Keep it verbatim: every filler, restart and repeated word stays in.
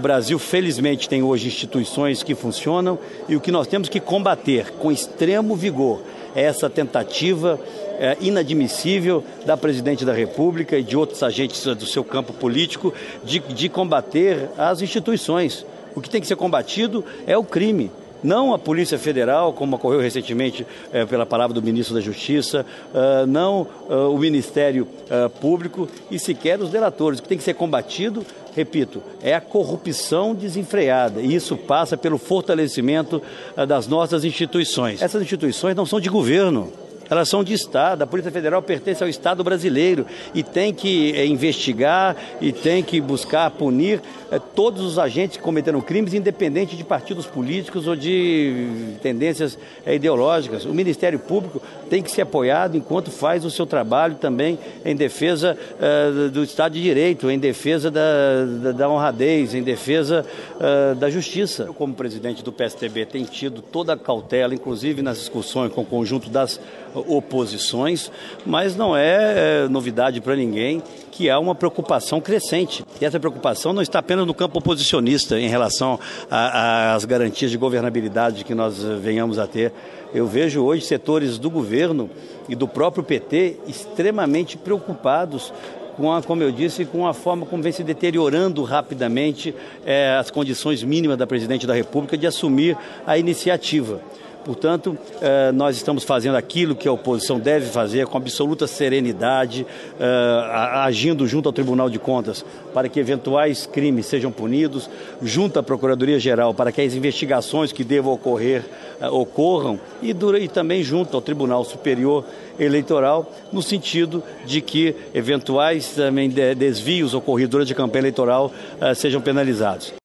O Brasil, felizmente, tem hoje instituições que funcionam e o que nós temos que combater com extremo vigor é essa tentativa é, inadmissível da Presidente da República e de outros agentes do seu campo político de, de combater as instituições. O que tem que ser combatido é o crime. Não a Polícia Federal, como ocorreu recentemente é, pela palavra do Ministro da Justiça, uh, não uh, o Ministério uh, Público e sequer os delatores. O que tem que ser combatido, repito, é a corrupção desenfreada. E isso passa pelo fortalecimento uh, das nossas instituições. Essas instituições não são de governo. Elas são de Estado, a Polícia Federal pertence ao Estado brasileiro e tem que é, investigar e tem que buscar punir é, todos os agentes que cometeram crimes, independente de partidos políticos ou de tendências é, ideológicas. O Ministério Público tem que ser apoiado enquanto faz o seu trabalho também em defesa é, do Estado de Direito, em defesa da, da, da honradez, em defesa é, da justiça. Eu, como presidente do P S D B, tenho tido toda a cautela, inclusive nas discussões com o conjunto das oposições, mas não é, é novidade para ninguém que há uma preocupação crescente. E essa preocupação não está apenas no campo oposicionista em relação às garantias de governabilidade que nós venhamos a ter. Eu vejo hoje setores do governo e do próprio P T extremamente preocupados com a, como eu disse, com a forma como vem se deteriorando rapidamente é, as condições mínimas da Presidente da República de assumir a iniciativa. Portanto, nós estamos fazendo aquilo que a oposição deve fazer com absoluta serenidade, agindo junto ao Tribunal de Contas para que eventuais crimes sejam punidos, junto à Procuradoria-Geral para que as investigações que devam ocorrer ocorram e também junto ao Tribunal Superior Eleitoral, no sentido de que eventuais também desvios ocorridos durante a campanha eleitoral sejam penalizados.